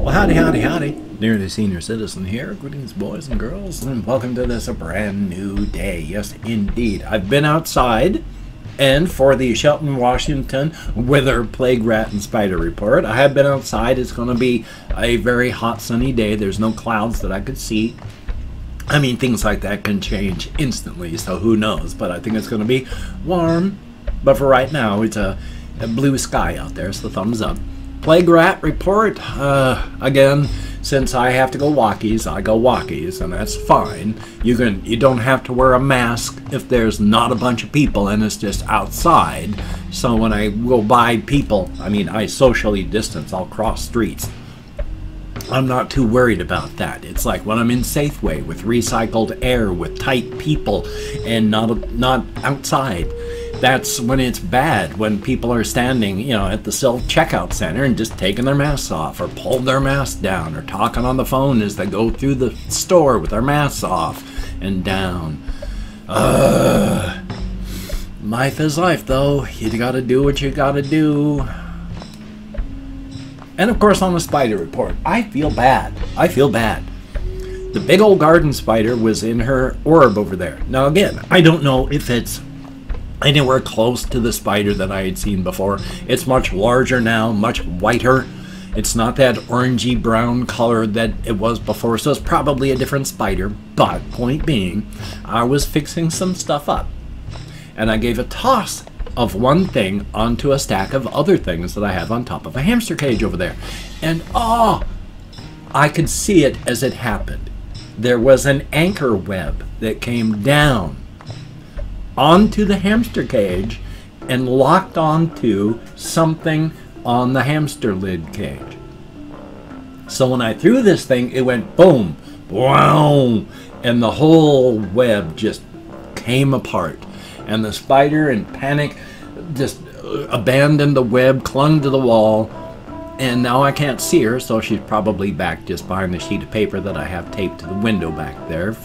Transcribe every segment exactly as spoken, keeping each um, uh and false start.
Well, howdy, howdy, howdy. Nearly senior citizen here. Greetings, boys and girls, and welcome to this a brand new day. Yes, indeed. I've been outside, and for the Shelton, Washington weather plague rat and spider report, I have been outside. It's going to be a very hot, sunny day. There's no clouds that I could see. I mean, things like that can change instantly, so who knows? But I think it's going to be warm. But for right now, it's a, a blue sky out there, so thumbs up. Plague rat report. Uh, again, since I have to go walkies, I go walkies, and that's fine. You can, you don't have to wear a mask if there's not a bunch of people and it's just outside. So when I go by people, I mean, I socially distance. I'll cross streets. I'm not too worried about that. It's like when I'm in Safeway with recycled air, with tight people, and not not outside. That's when it's bad, when people are standing, you know, at the self-checkout center and just taking their masks off or pulling their mask down or talking on the phone as they go through the store with their masks off and down. Uh, life is life, though. You gotta do what you gotta do. And, of course, on the spider report, I feel bad. I feel bad. The big old garden spider was in her orb over there. Now, again, I don't know if it's anywhere close to the spider that I had seen before. It's much larger now, much whiter. It's not that orangey brown color that it was before, so it's probably a different spider. But point being, I was fixing some stuff up, and I gave a toss of one thing onto a stack of other things that I have on top of a hamster cage over there. And oh, I could see it as it happened. There was an anchor web that came down onto the hamster cage and locked onto something on the hamster lid cage. So when I threw this thing, it went boom, boom, and the whole web just came apart. And the spider, in panic, just abandoned the web, clung to the wall, and now I can't see her, so she's probably back just behind the sheet of paper that I have taped to the window back there.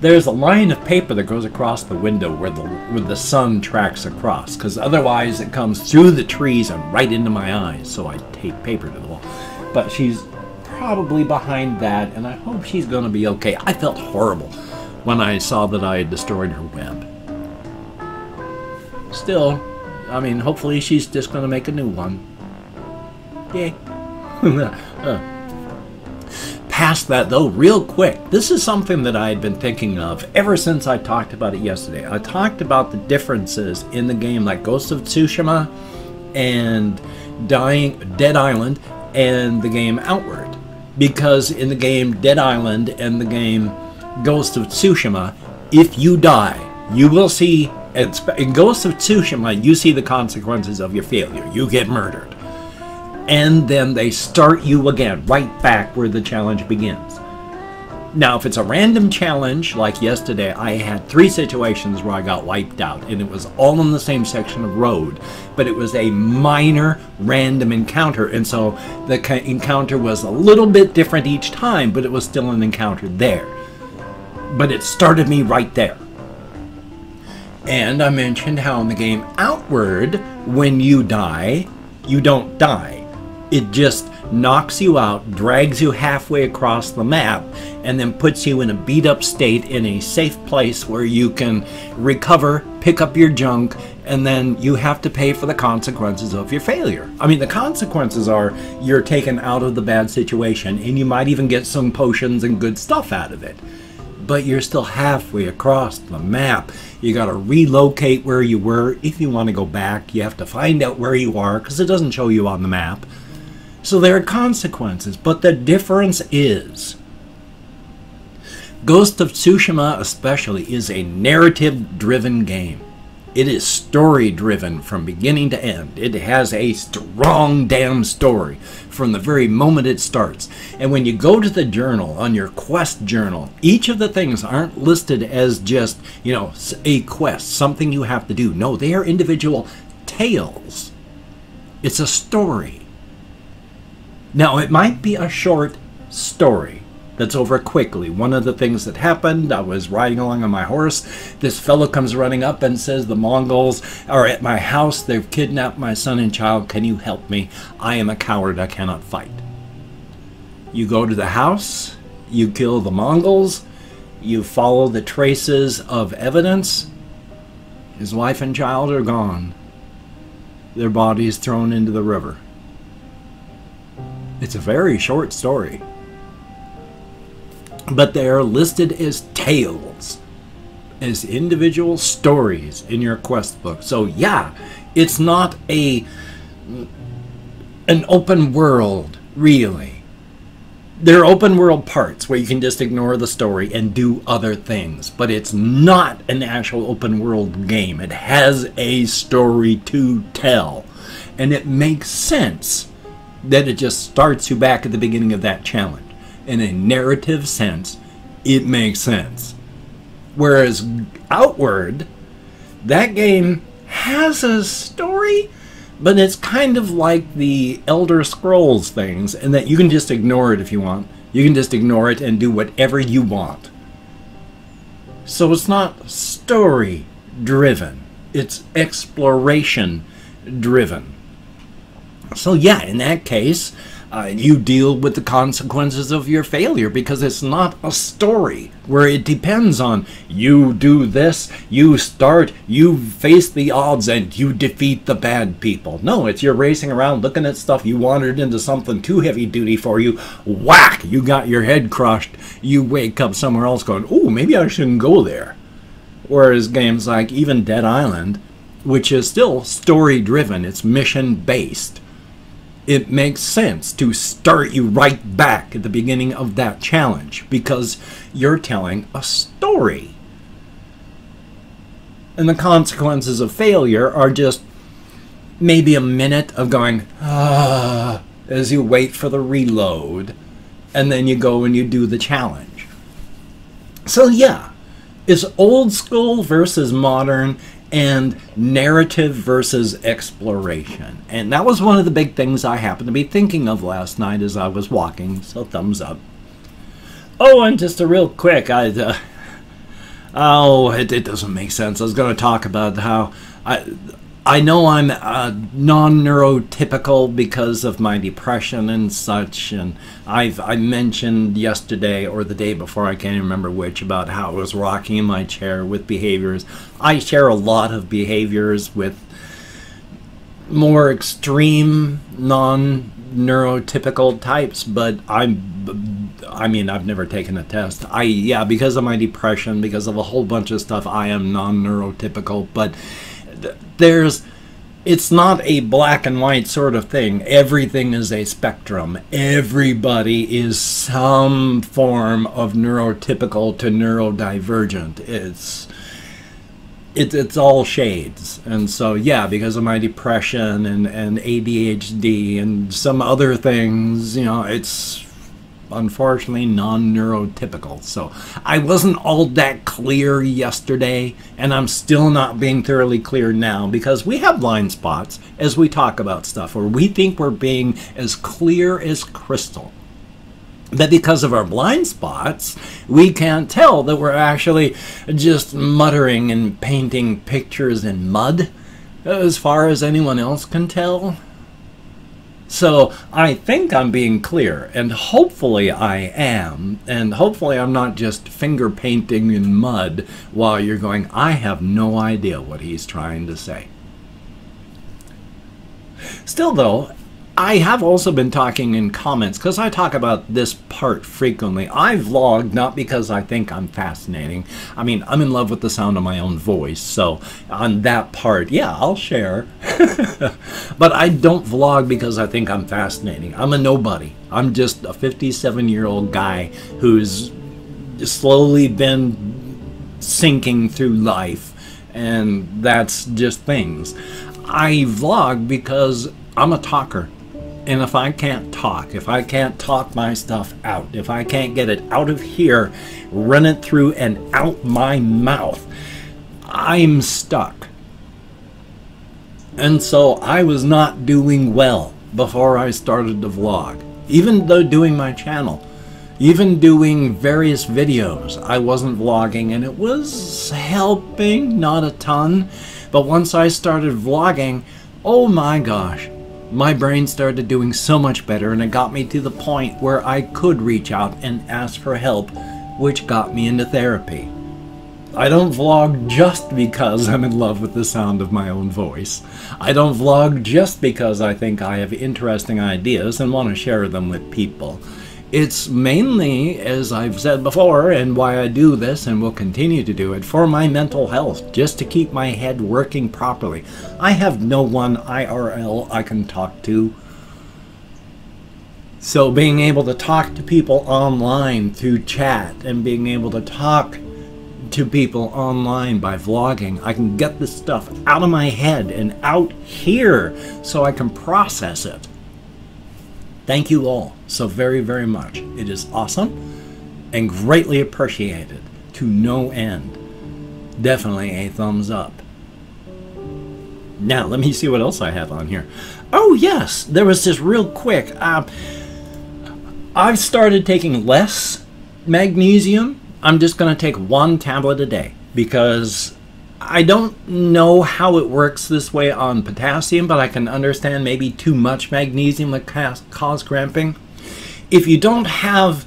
There's a line of paper that goes across the window where the where the sun tracks across, because otherwise it comes through the trees and right into my eyes, so I tape paper to the wall. But she's probably behind that, and I hope she's going to be okay. I felt horrible when I saw that I had destroyed her web. Still, I mean, hopefully she's just going to make a new one. Yay. uh. Past that, though, real quick, this is something that I had been thinking of ever since I talked about it yesterday. I talked about the differences in the game, like Ghost of Tsushima and dying Dead Island and the game Outward, because in the game Dead Island and the game Ghost of Tsushima, if you die, you will see, in Ghost of Tsushima, you see the consequences of your failure. You get murdered. And then they start you again, right back where the challenge begins. Now, if it's a random challenge, like yesterday, I had three situations where I got wiped out, and it was all in the same section of road, but it was a minor random encounter, and so the encounter was a little bit different each time, but it was still an encounter there. But it started me right there. And I mentioned how in the game Outward, when you die, you don't die. It just knocks you out, drags you halfway across the map, and then puts you in a beat-up state in a safe place where you can recover, pick up your junk, and then you have to pay for the consequences of your failure. I mean, the consequences are you're taken out of the bad situation, and you might even get some potions and good stuff out of it. But you're still halfway across the map. You gotta relocate where you were. If you want to go back, you have to find out where you are, because it doesn't show you on the map. So there are consequences, but the difference is, Ghost of Tsushima especially is a narrative-driven game. It is story-driven from beginning to end. It has a strong damn story from the very moment it starts. And when you go to the journal, on your quest journal, each of the things aren't listed as just, you know, a quest, something you have to do. No, they are individual tales. It's a story. Now, it might be a short story that's over quickly. One of the things that happened, I was riding along on my horse. This fellow comes running up and says, the Mongols are at my house. They've kidnapped my son and child. Can you help me? I am a coward. I cannot fight. You go to the house, you kill the Mongols, you follow the traces of evidence. His wife and child are gone. Their bodies thrown into the river. It's a very short story. But they are listed as tales, as individual stories in your quest book. So yeah, it's not a an open world, really. There are open world parts where you can just ignore the story and do other things, but it's not an actual open world game. It has a story to tell, and it makes sense that it just starts you back at the beginning of that challenge. In a narrative sense, it makes sense. Whereas Outward, that game has a story, but it's kind of like the Elder Scrolls things, in that you can just ignore it if you want. You can just ignore it and do whatever you want. So it's not story-driven. It's exploration-driven. So yeah, in that case, Uh, you deal with the consequences of your failure, because it's not a story where it depends on you do this, you start, you face the odds, and you defeat the bad people. No, it's you're racing around looking at stuff. You wandered into something too heavy duty for you. Whack! You got your head crushed. You wake up somewhere else going, "Ooh, maybe I shouldn't go there." Whereas games like even Dead Island, which is still story-driven, it's mission-based. It makes sense to start you right back at the beginning of that challenge, because you're telling a story. And the consequences of failure are just maybe a minute of going, ah, as you wait for the reload, and then you go and you do the challenge. So yeah, it's old school versus modern, and narrative versus exploration. And that was one of the big things I happened to be thinking of last night as I was walking, so thumbs up. Oh, and just a real quick, I, uh, oh, it, it doesn't make sense. I was going to talk about how I, I know I'm uh, non-neurotypical because of my depression and such, and I've, I mentioned yesterday or the day before, I can't remember which, about how I was rocking in my chair with behaviors. I share a lot of behaviors with more extreme non-neurotypical types, but I'm, I mean, I've never taken a test. I, yeah, because of my depression, because of a whole bunch of stuff, I am non-neurotypical, but there's, it's not a black and white sort of thing. Everything is a spectrum. Everybody is some form of neurotypical to neurodivergent. It's, it, it's all shades. And so, yeah, because of my depression and, and A D H D and some other things, you know, it's unfortunately non-neurotypical. So I wasn't all that clear yesterday, and I'm still not being thoroughly clear now, because we have blind spots as we talk about stuff where we think we're being as clear as crystal, but because of our blind spots we can't tell that we're actually just muttering and painting pictures in mud as far as anyone else can tell. So I think I'm being clear, and hopefully I am, and hopefully I'm not just finger painting in mud while you're going, I have no idea what he's trying to say. Still though, I have also been talking in comments, because I talk about this part frequently. I vlog not because I think I'm fascinating. I mean, I'm in love with the sound of my own voice, so on that part, yeah, I'll share. But I don't vlog because I think I'm fascinating. I'm a nobody. I'm just a fifty-seven-year-old guy who's slowly been sinking through life, and that's just things. I vlog because I'm a talker. And if I can't talk, if I can't talk my stuff out, if I can't get it out of here, run it through and out my mouth, I'm stuck. And so I was not doing well before I started the vlog. Even though doing my channel, even doing various videos, I wasn't vlogging, and it was helping, not a ton. But once I started vlogging, oh my gosh, my brain started doing so much better, and it got me to the point where I could reach out and ask for help, which got me into therapy. I don't vlog just because I'm in love with the sound of my own voice. I don't vlog just because I think I have interesting ideas and want to share them with people. It's mainly, as I've said before, and why I do this and will continue to do it, for my mental health, just to keep my head working properly. I have no one I R L I can talk to. So being able to talk to people online through chat and being able to talk to people online by vlogging, I can get this stuff out of my head and out here so I can process it. Thank you all so very, very much. It is awesome and greatly appreciated to no end. Definitely a thumbs up. Now, let me see what else I have on here. Oh, yes, there was this real quick. Uh, I've started taking less magnesium. I'm just going to take one tablet a day because I don't know how it works this way on potassium, but I can understand maybe too much magnesium would cause cramping. If you don't have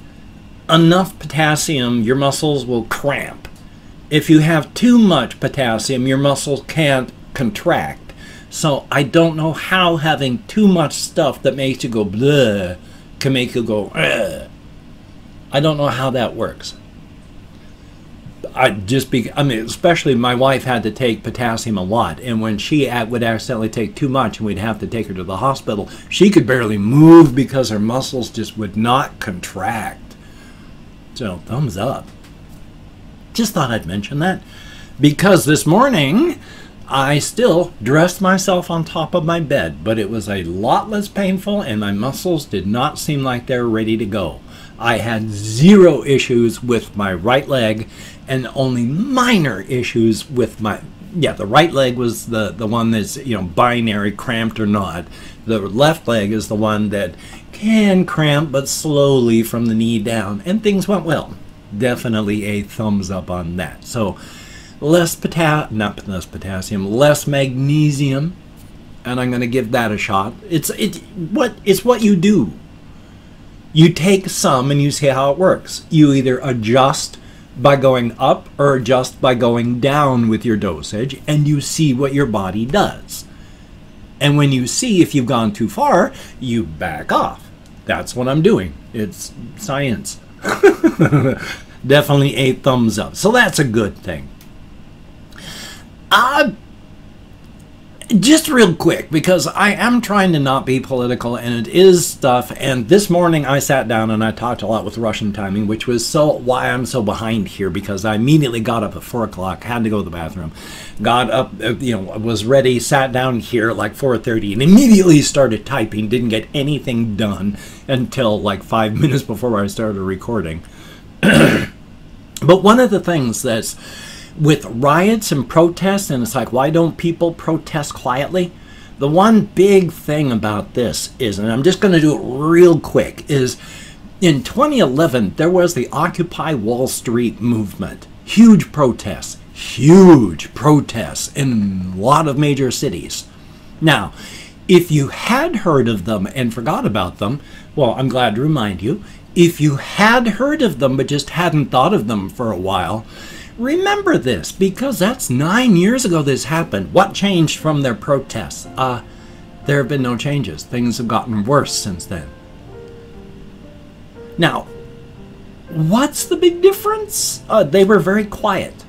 enough potassium, your muscles will cramp. If you have too much potassium, your muscles can't contract. So I don't know how having too much stuff that makes you go bleh can make you go bleh. I don't know how that works. I just be, I mean, especially my wife had to take potassium a lot, and when she would accidentally take too much and we'd have to take her to the hospital, she could barely move because her muscles just would not contract. So, thumbs up. Just thought I'd mention that. Because this morning, I still dressed myself on top of my bed, but it was a lot less painful and my muscles did not seem like they're ready to go. I had zero issues with my right leg and only minor issues with my, yeah, the right leg was the, the one that's, you know, binary, cramped or not. The left leg is the one that can cramp, but slowly from the knee down. And things went well. Definitely a thumbs up on that. So less potassium, not less potassium, less magnesium. And I'm going to give that a shot. It's, it, what, it's what you do. You take some and you see how it works. You either adjust by going up or adjust by going down with your dosage, and you see what your body does. And when you see if you've gone too far, you back off. That's what I'm doing. It's science. Definitely a thumbs up. So that's a good thing. Uh, Just real quick, because I am trying to not be political, and it is stuff, and this morning I sat down and I talked a lot with Russian timing, which was so why I'm so behind here, because I immediately got up at four o'clock, had to go to the bathroom, got up, you know, was ready, sat down here at like four thirty, and immediately started typing, didn't get anything done until like five minutes before I started recording. But one of the things that's with riots and protests, and it's like, why don't people protest quietly? The one big thing about this is, and I'm just going to do it real quick, is in twenty eleven, there was the Occupy Wall Street movement. Huge protests, huge protests in a lot of major cities. Now, if you had heard of them and forgot about them, well, I'm glad to remind you, if you had heard of them but just hadn't thought of them for a while, remember this, because that's nine years ago this happened. What changed from their protests? Uh, there have been no changes. Things have gotten worse since then. Now, what's the big difference? Uh, they were very quiet,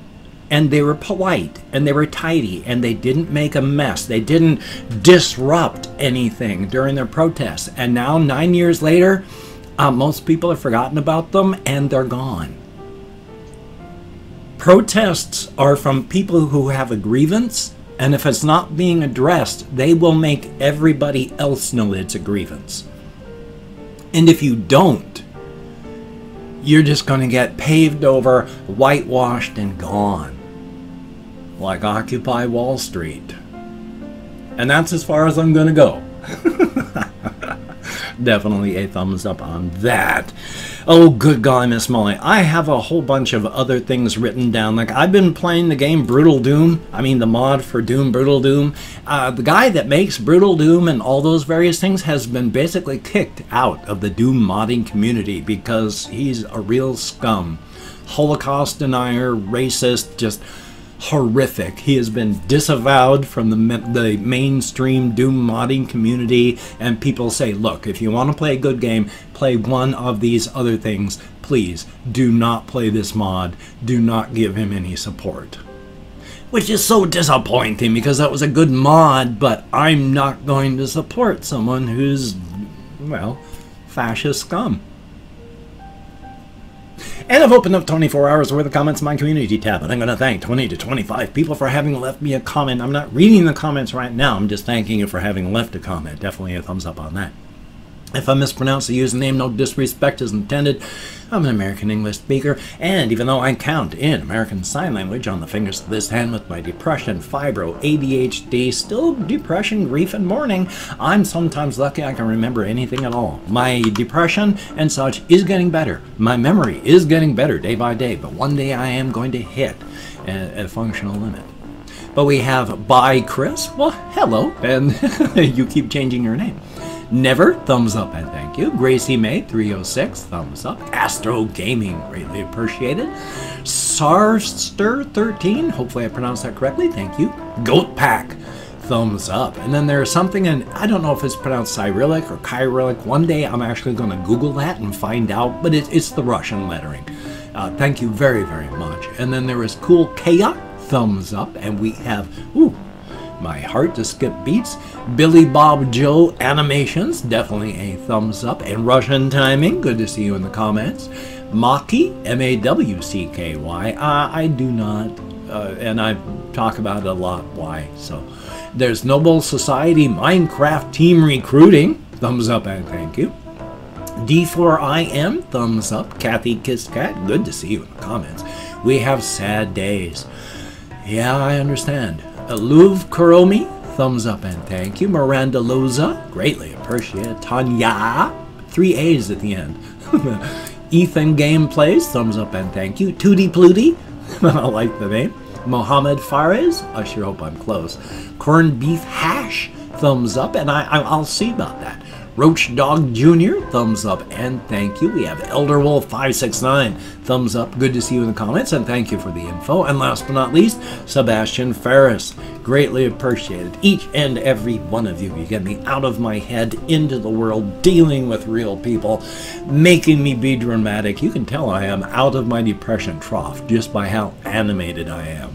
and they were polite, and they were tidy, and they didn't make a mess. They didn't disrupt anything during their protests. And now, nine years later, uh, most people have forgotten about them, and they're gone. Protests are from people who have a grievance, and if it's not being addressed, they will make everybody else know it's a grievance. And if you don't, you're just going to get paved over, whitewashed, and gone. Like Occupy Wall Street. And that's as far as I'm going to go. definitely a thumbs up on that. Oh, good golly, Miss Molly. I have a whole bunch of other things written down. Like, I've been playing the game Brutal Doom. I mean, the mod for Doom, Brutal Doom. Uh, the guy that makes Brutal Doom and all those various things has been basically kicked out of the Doom modding community because he's a real scum. Holocaust denier, racist, just horrific. He has been disavowed from the, the mainstream Doom modding community, and people say, look, if you want to play a good game, play one of these other things. Please do not play this mod. Do not give him any support. Which is so disappointing, because that was a good mod, but I'm not going to support someone who's, well, fascist scum. And I've opened up twenty-four hours worth of comments in my community tab, and I'm going to thank twenty to twenty-five people for having left me a comment. I'm not reading the comments right now. I'm just thanking you for having left a comment. Definitely a thumbs up on that. If I mispronounce the username, no disrespect is intended. I'm an American English speaker, and even though I count in American Sign Language on the fingers of this hand with my depression, fibro, A D H D, still depression, grief, and mourning, I'm sometimes lucky I can remember anything at all. My depression and such is getting better. My memory is getting better day by day, but one day I am going to hit a, a functional limit. But we have Bye Chris, well, hello, and you keep changing your name. Never, thumbs up and thank you. Gracie May, three oh six, thumbs up. Astro Gaming, greatly appreciated. Sarster thirteen, hopefully I pronounced that correctly, thank you. Goat Pack, thumbs up. And then there's something, and I don't know if it's pronounced Cyrillic or Kyrillic. One day I'm actually going to Google that and find out, but it, it's the Russian lettering. Uh, thank you very, very much. And then there is Cool Kaya, thumbs up. And we have, ooh, my heart to skip beats. Billy Bob Joe Animations, definitely a thumbs up. And Russian Timing, good to see you in the comments. Mawky, M A W C K Y, uh, I do not, uh, and I talk about it a lot, why, so. There's Noble Society Minecraft Team Recruiting, thumbs up and thank you. D four I M, thumbs up. Kathy Kiss Cat, good to see you in the comments. We have Sad Days. Yeah, I understand. Aluv Kuromi, thumbs up and thank you. Miranda Loza, greatly appreciate. Tanya, three A's at the end. Ethan Gameplays, thumbs up and thank you. Tootie Plutie, I like the name. Mohammed Fares, I sure hope I'm close. Corned Beef Hash, thumbs up, and I, I, I'll see about that. Roach Dog Junior, thumbs up and thank you. We have Elderwolf five six nine, thumbs up. Good to see you in the comments and thank you for the info. And last but not least, Sebastian Ferris, greatly appreciated. Each and every one of you, you get me out of my head, into the world, dealing with real people, making me be dramatic. You can tell I am out of my depression trough just by how animated I am.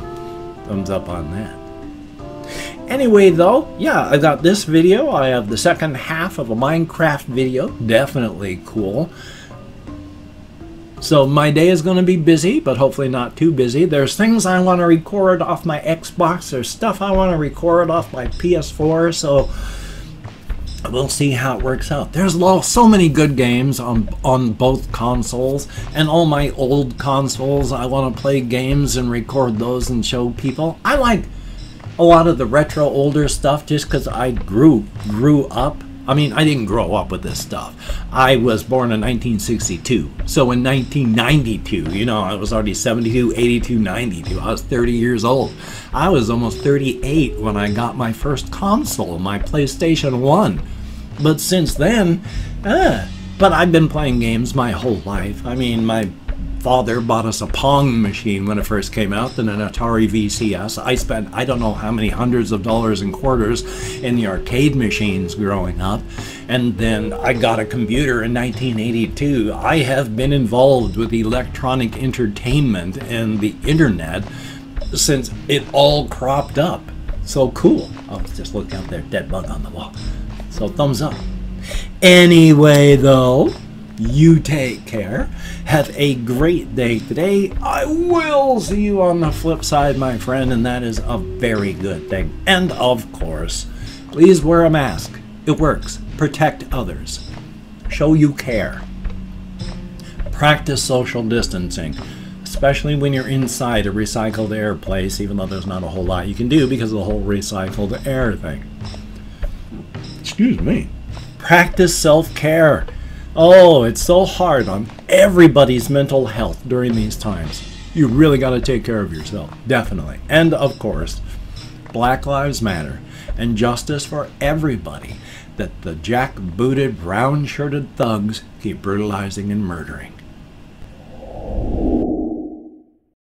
Thumbs up on that. Anyway though, yeah, I got this video. I have the second half of a Minecraft video. Definitely cool. So my day is going to be busy, but hopefully not too busy. There's things I want to record off my Xbox. There's stuff I want to record off my P S four. So we'll see how it works out. There's so many good games on, on both consoles. And all my old consoles, I want to play games and record those and show people. I like a lot of the retro older stuff just because I grew grew up. I mean, I didn't grow up with this stuff. I was born in nineteen sixty-two. So in nineteen ninety-two, you know, I was already seventy-two, eighty-two, ninety-two. I was thirty years old. I was almost thirty-eight when I got my first console, my PlayStation one. But since then, uh, but I've been playing games my whole life. I mean, my father bought us a Pong machine when it first came out, and an Atari V C S. I spent I don't know how many hundreds of dollars and quarters in the arcade machines growing up, and then I got a computer in nineteen eighty-two. I have been involved with electronic entertainment and the internet since it all cropped up. So cool. Oh, just look out there, dead bug on the wall. So thumbs up. Anyway though, you take care. Have a great day today. I will see you on the flip side, my friend, and that is a very good thing. And of course, please wear a mask. It works. Protect others. Show you care. Practice social distancing, especially when you're inside a recycled air place, even though there's not a whole lot you can do because of the whole recycled air thing. Excuse me. Practice self-care. Oh, it's so hard on everybody's mental health during these times. You really got to take care of yourself, definitely. And of course, Black Lives Matter and justice for everybody that the jack-booted, brown-shirted thugs keep brutalizing and murdering.